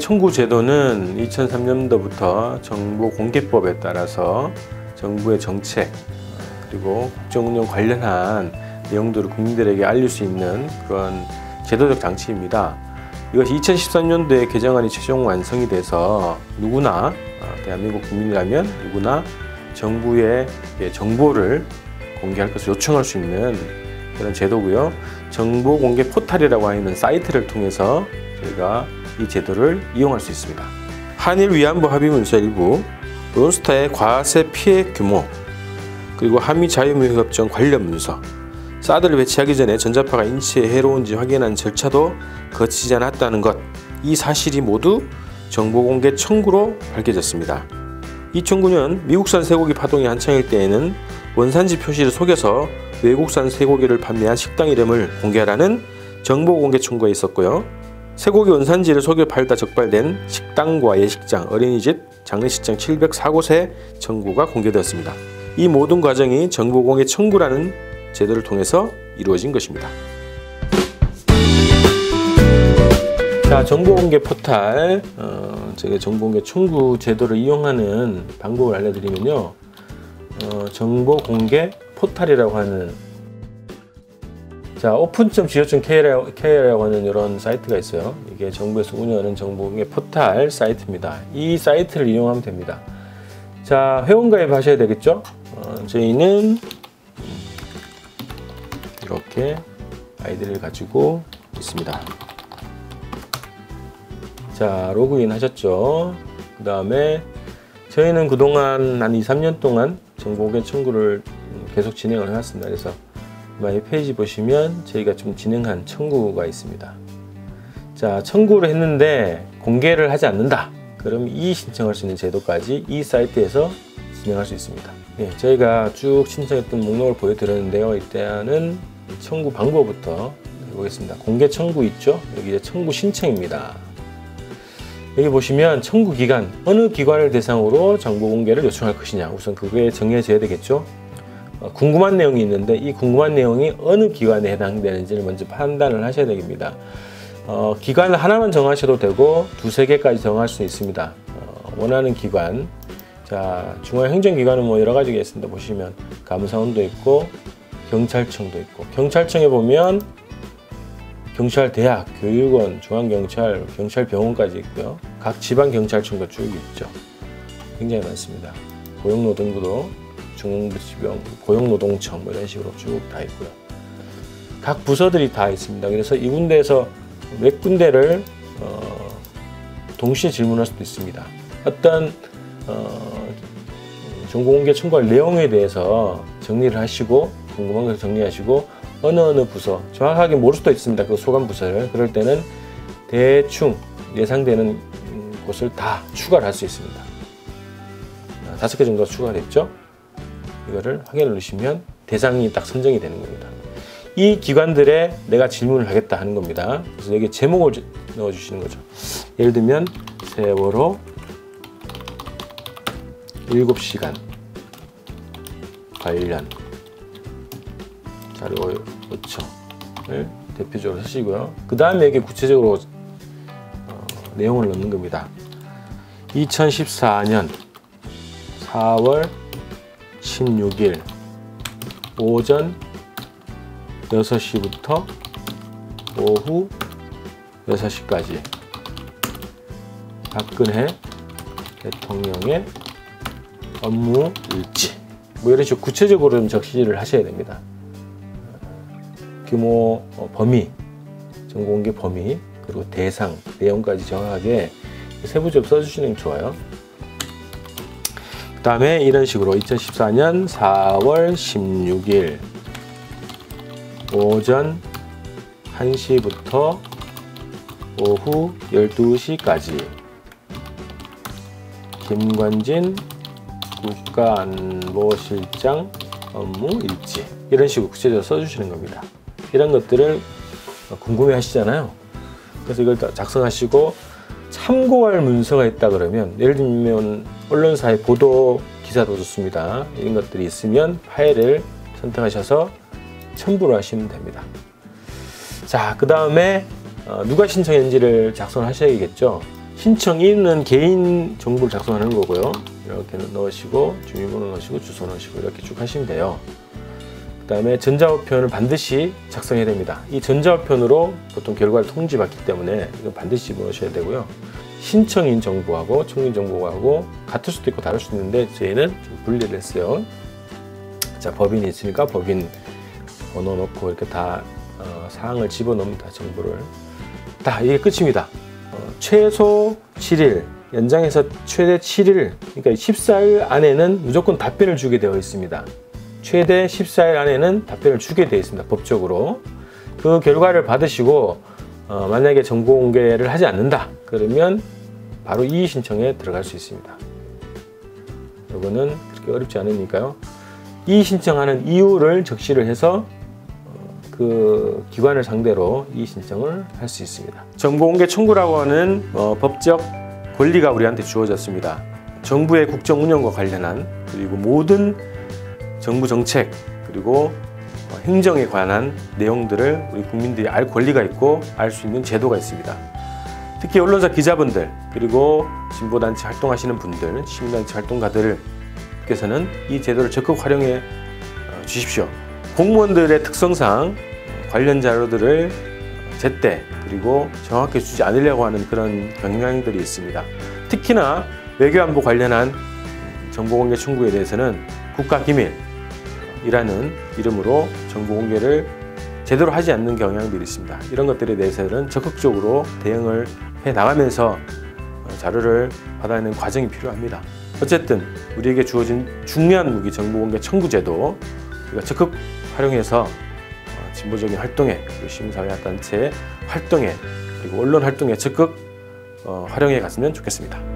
청구 제도는 2003년도부터 정보공개법에 따라서 정부의 정책 그리고 국정운영 관련한 내용들을 국민들에게 알릴 수 있는 그런 제도적 장치입니다. 이것이 2013년도에 개정안이 최종 완성이 돼서 누구나 대한민국 국민이라면 누구나 정부에 정보를 공개할 것을 요청할 수 있는 그런 제도고요. 정보공개 포탈이라고 하는 사이트를 통해서 저희가 이 제도를 이용할 수 있습니다. 한일 위안부 합의 문서 일부, 론스타의 과세 피해 규모, 그리고 한미 자유무역협정 관련 문서, 사드를 배치하기 전에 전자파가 인체에 해로운지 확인하는 절차도 거치지 않았다는 것, 이 사실이 모두 정보공개 청구로 밝혀졌습니다. 2009년 미국산 쇠고기 파동이 한창일 때에는 원산지 표시를 속여서 외국산 쇠고기를 판매한 식당 이름을 공개하라는 정보공개 청구가 있었고요. 쇠고기 원산지를 속여 팔다 적발된 식당과 예식장, 어린이집, 장례식장 704곳의 청구가 공개되었습니다. 이 모든 과정이 정보공개 청구라는 제도를 통해서 이루어진 것입니다. 자, 정보공개 포탈, 제가 정보공개 청구 제도를 이용하는 방법을 알려드리면요. 정보공개 포탈이라고 하는, 자, open.go.kr라고 하는 이런 사이트가 있어요. 이게 정부에서 운영하는 정보공개 포탈 사이트입니다. 이 사이트를 이용하면 됩니다. 자, 회원가입 하셔야 되겠죠. 저희는 이렇게 아이디를 가지고 있습니다. 자, 로그인 하셨죠. 그 다음에 저희는 그동안 한 2-3년 동안 정보공개 청구를 계속 진행을 해왔습니다. 그래서 마이 페이지 보시면 저희가 좀 진행한 청구가 있습니다. 자, 청구를 했는데 공개를 하지 않는다. 그럼 이의 신청할 수 있는 제도까지 이 사이트에서 진행할 수 있습니다. 예, 저희가 쭉 신청했던 목록을 보여드렸는데요. 일단은 청구 방법부터 해보겠습니다. 공개 청구 있죠? 여기 이제 청구 신청입니다. 여기 보시면 청구 기간, 어느 기관을 대상으로 정보 공개를 요청할 것이냐, 우선 그게 정해져야 되겠죠? 궁금한 내용이 있는데 이 궁금한 내용이 어느 기관에 해당되는지를 먼저 판단을 하셔야 됩니다. 기관을 하나만 정하셔도 되고 두세 개까지 정할 수 있습니다. 원하는 기관, 자, 중앙행정기관은 뭐 여러 가지가 있습니다. 보시면 감사원도 있고 경찰청도 있고, 경찰청에 보면 경찰대학, 교육원, 중앙경찰, 경찰병원까지 있고요. 각 지방경찰청도 쭉 있죠. 굉장히 많습니다. 고용노동부도 중앙지방 고용노동청 뭐 이런 식으로 쭉 다 있고요. 각 부서들이 다 있습니다. 그래서 이 군데에서 몇 군데를 동시에 질문할 수도 있습니다. 어떤 정보공개 청구할 내용에 대해서 정리를 하시고, 궁금한 것을 정리하시고, 어느 부서, 정확하게 모를 수도 있습니다. 그 소관 부서를. 그럴 때는 대충 예상되는 곳을 다 추가를 할 수 있습니다. 5개 정도 추가됐죠. 이거를 확인을 누르시면 대상이 딱 선정이 되는 겁니다. 이 기관들에 내가 질문을 하겠다 하는 겁니다. 그래서 여기 제목을 넣어주시는 거죠. 예를 들면 세월호 7시간 관련 자료 요청을 대표적으로 쓰시고요. 그 다음에 이게 구체적으로 내용을 넣는 겁니다. 2014년 4월 16일 오전 6시부터 오후 6시까지 박근혜 대통령의 업무 일지, 뭐 이런 식으로 구체적으로 좀 적시를 하셔야 됩니다. 규모, 범위, 정보공개 범위, 그리고 대상, 내용까지 정확하게 세부적으로 써주시는 게 좋아요. 그 다음에 이런 식으로 2014년 4월 16일 오전 1시부터 오후 12시까지 김관진 국가안보실장 업무 일지, 이런 식으로 구체적으로 써주시는 겁니다. 이런 것들을 궁금해 하시잖아요. 그래서 이걸 작성하시고, 참고할 문서가 있다 그러면, 예를 들면 언론사의 보도 기사도 좋습니다. 이런 것들이 있으면 파일을 선택하셔서 첨부를 하시면 됩니다. 자, 그 다음에 누가 신청했는지를 작성하셔야겠죠. 신청이 있는 개인 정보를 작성하는 거고요. 이렇게 넣으시고 주민번호 넣으시고 주소 넣으시고 이렇게 쭉 하시면 돼요. 그 다음에 전자우편을 반드시 작성해야 됩니다. 이 전자우편으로 보통 결과를 통지받기 때문에 이건 반드시 넣으셔야 되고요. 신청인 정보하고 청구인 정보하고 같을 수도 있고 다를 수도 있는데 저희는 좀 분리를 했어요. 자, 법인이 있으니까 법인 번호 넣고 이렇게 다 사항을 집어넣습니다. 정보를 다. 이게 끝입니다. 최소 7일, 연장해서 최대 7일, 그러니까 14일 안에는 무조건 답변을 주게 되어 있습니다. 최대 14일 안에는 답변을 주게 되어 있습니다. 법적으로. 그 결과를 받으시고 만약에 정보 공개를 하지 않는다 그러면 바로 이의 신청에 들어갈 수 있습니다. 이거는 그렇게 어렵지 않으니까요. 이의 신청하는 이유를 적시를 해서 그 기관을 상대로 이의 신청을 할 수 있습니다. 정보 공개 청구라고 하는 법적 권리가 우리한테 주어졌습니다. 정부의 국정 운영과 관련한, 그리고 모든 정부 정책, 그리고 행정에 관한 내용들을 우리 국민들이 알 권리가 있고 알 수 있는 제도가 있습니다. 특히 언론사 기자분들, 그리고 진보단체 활동하시는 분들, 시민단체 활동가들께서는 이 제도를 적극 활용해 주십시오. 공무원들의 특성상 관련 자료들을 제때 그리고 정확히 주지 않으려고 하는 그런 경향들이 있습니다. 특히나 외교안보 관련한 정보공개 청구에 대해서는 국가기밀이라는 이름으로 정보공개를 제대로 하지 않는 경향들이 있습니다. 이런 것들에 대해서는 적극적으로 대응을 해나가면서 자료를 받아내는 과정이 필요합니다. 어쨌든 우리에게 주어진 중요한 무기, 정보공개 청구제도, 우리가 적극 활용해서 진보적인 활동에, 그리고 시민사회단체 활동에, 그리고 언론 활동에 적극 활용해 갔으면 좋겠습니다.